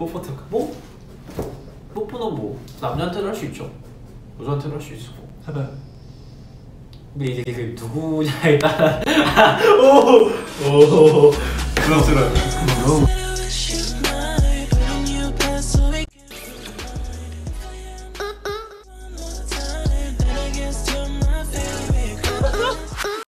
뽀뽀 특 뭐? 뽀뽀는 뭐 남자한테는 할 수 있죠. 여자한테는 할 수 있어. 해봐요. 근데 이제 그 누구냐에 따라 오오오 부담스러워.